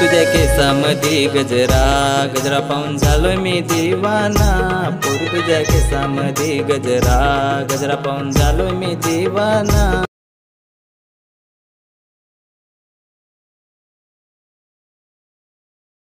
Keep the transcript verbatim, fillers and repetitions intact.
तुझ्या केसामध्ये गजरा गजरा पाहून झालोय मी दिवाना, पोरी तुझ्या केसामध्ये गजरा गजरा पाहून झालोय मी दिवाना।